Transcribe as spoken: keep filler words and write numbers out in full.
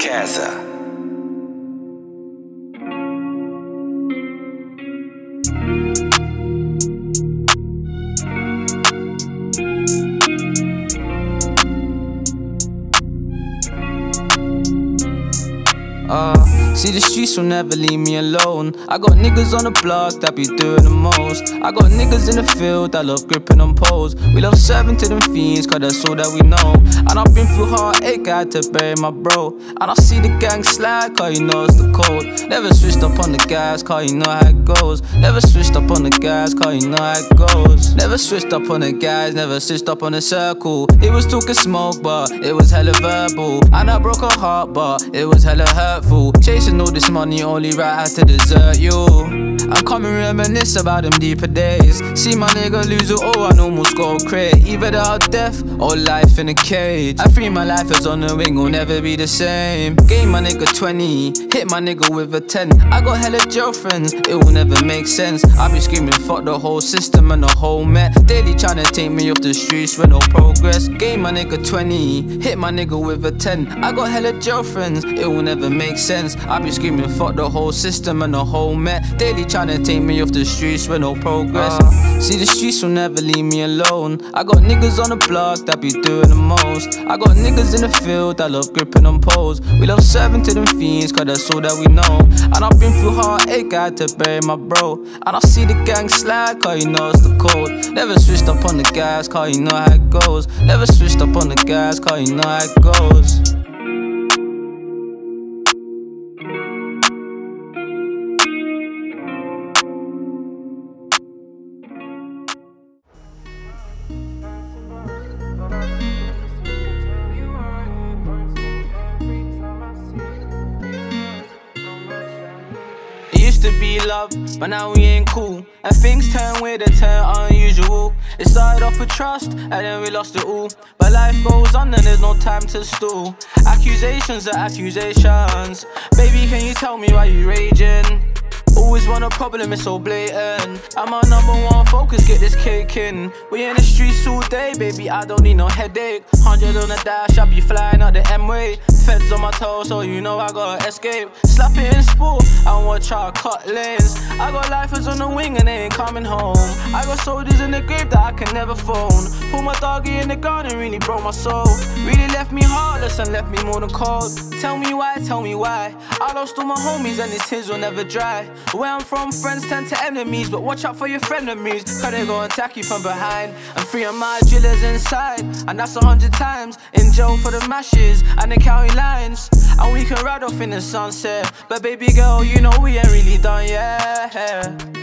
Casa. Uh, see, the streets will never leave me alone. I got niggas on the block that be doing the most. I got niggas in the field that love gripping on poles. We love serving to them fiends, cause that's all that we know. And I've been through heartache, I had to bury my bro. And I see the gang slide, cause you know it's the code. Never switched up on the guys, cause you know how it goes. Never switched up on the guys, cause you know how it goes. Never switched up on the guys, never switched up on the circle. It was talking smoke, but it was hella verbal. And I broke her heart, but it was hella hurt. Chasing all this money, only right had to desert you. I'm coming reminisce about them deeper days. See my nigga lose it all, I almost go crazy. Either our death or life in a cage. I free my life as on the wing, will never be the same. Gave my nigga twenty, hit my nigga with a ten. I got hella girlfriends, it will never make sense. I be screaming fuck the whole system and the whole Met. Daily trying to take me off the streets with no progress. Gave my nigga twenty, hit my nigga with a ten. I got hella girlfriends, it will never make sense. Makes sense. I be screaming fuck the whole system and the whole Met. Daily trying to take me off the streets with no progress. uh, See, the streets will never leave me alone. I got niggas on the block that be doing the most. I got niggas in the field that love gripping on poles. We love serving to them fiends, cause that's all that we know. And I've been through heartache, I had to bury my bro. And I see the gang slide, cause you know it's the code. Never switched up on the guys, cause you know how it goes. Never switched up on the guys, cause you know how it goes. Used to be love, but now we ain't cool. And things turn weird, they turn unusual. It started off with trust, and then we lost it all. But life goes on and there's no time to stall. Accusations are accusations. Baby, can you tell me why you raging? Always want a problem, it's so blatant. I'm our number one focus, get this cake in. We in the streets all day, baby, I don't need no headache. Hundred on the dash, I be flying out the M-way. Feds on my toes, so you know I gotta escape. Slap it in sport, I wanna try to cut lanes. I got lifers on the wing and they ain't coming home. I got soldiers in the grave that I can never phone. Pull my doggy in the garden, really broke my soul. Really left me heartless and left me more than cold. Tell me why, tell me why. I lost all my homies and these tears will never dry. Where I'm from, friends turn to enemies, but watch out for your frenemies, cause they gon' attack you from behind. And three of my drillers inside, and that's a hundred times. In jail for the mashes and the county lines. And we can ride off in the sunset, but baby girl, you know we ain't really done yet.